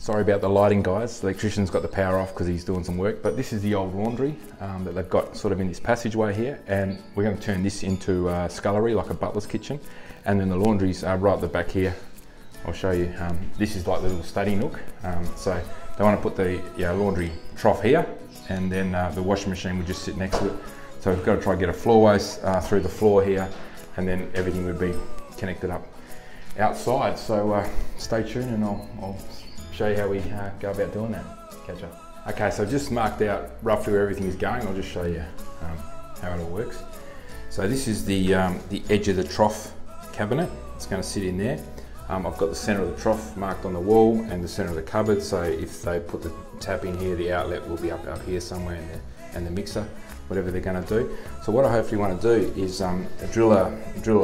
Sorry about the lighting, guys. The electrician's got the power off because he's doing some work, but this is the old laundry that they've got sort of in this passageway here, and we're going to turn this into a scullery, like a butler's kitchen. And then the laundry's right at the back here. I'll show you. This is like the little study nook. So they want to put the laundry trough here, and then the washing machine would just sit next to it. So we've got to try and get a floor waste through the floor here, and then everything would be connected up outside. So stay tuned, and I'll show you how we go about doing that. Catch up. Okay, so I've just marked out roughly where everything is going. I'll just show you how it all works. So this is the edge of the trough cabinet. It's going to sit in there. I've got the centre of the trough marked on the wall and the centre of the cupboard. So if they put the tap in here, the outlet will be up here somewhere, and the mixer, whatever they're going to do. So what I hopefully want to do is drill a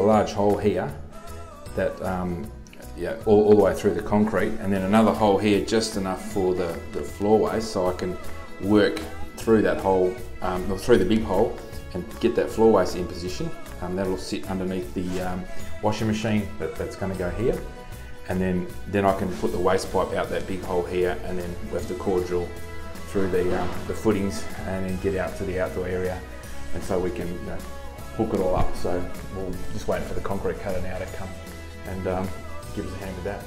large hole here that all the way through the concrete, and then another hole here just enough for the floorway, so I can work through that hole, or through the big hole, and get that floor waste in position. That'll sit underneath the washing machine that's going to go here, and then I can put the waste pipe out that big hole here, and then with the core drill through the footings, and then get out to the outdoor area, and so we can hook it all up. So we'll just wait for the concrete cutter now to come and give us a hand with that.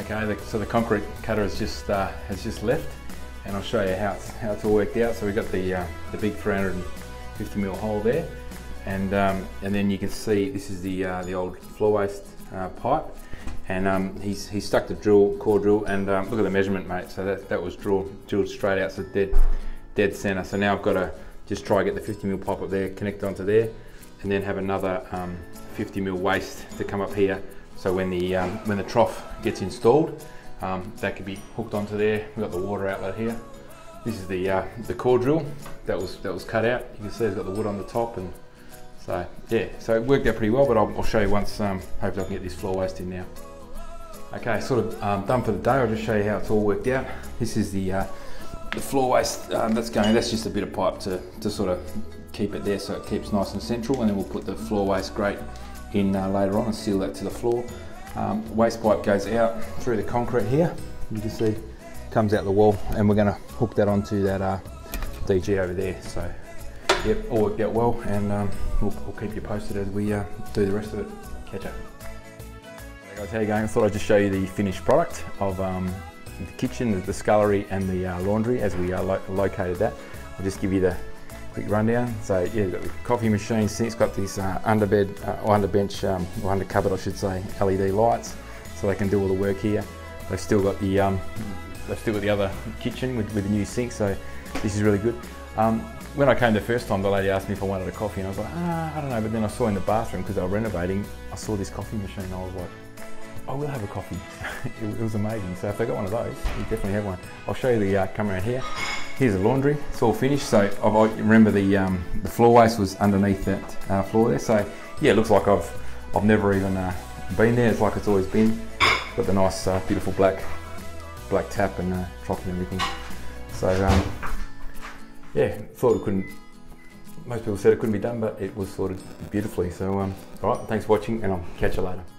Okay, so the concrete cutter has just left, and I'll show you how it's all worked out. So we've got the big 350mm hole there, and then you can see this is the old floor waste pipe, and he stuck the core drill, and look at the measurement, mate. So that was drilled straight out, so dead centre. So now I've got to just try and get the 50mm pipe up there, connect onto there, and then have another 50mm waste to come up here. So when the trough gets installed, that could be hooked onto there. We've got the water outlet here. This is the core drill that was cut out. You can see it's got the wood on the top, and so yeah, so it worked out pretty well. But I'll show you once. Hopefully I can get this floor waste in now. Okay, sort of done for the day. I'll just show you how it's all worked out. This is the floor waste that's going. That's just a bit of pipe to sort of keep it there, so it keeps nice and central. And then we'll put the floor waste grate in later on and seal that to the floor. Waste pipe goes out through the concrete here. You can see comes out the wall, and we're going to hook that onto that DG over there. So yep, all worked out well, and we'll keep you posted as we do the rest of it. Catch up. Hey guys, how you going? I thought I'd just show you the finished product of the kitchen, the scullery, and the laundry as we located that. I'll just give you the quick rundown. So yeah, got the coffee machine, it's got these under cupboard, I should say, LED lights, so they can do all the work here. They've still got the other kitchen with the new sink, so this is really good. When I came the first time, the lady asked me if I wanted a coffee, and I was like, I don't know. But then I saw in the bathroom, because they were renovating, I saw this coffee machine, and I was like, I will have a coffee. It was amazing. So if they got one of those, you definitely have one. I'll show you the come around here. Here's the laundry. It's all finished. So I remember the floor waste was underneath that floor there. So yeah, it looks like I've never even been there. It's like it's always been. Got the nice beautiful black tap and trough and everything. So yeah, thought it couldn't. Most people said it couldn't be done, but it was sorted beautifully. So all right, thanks for watching, and I'll catch you later.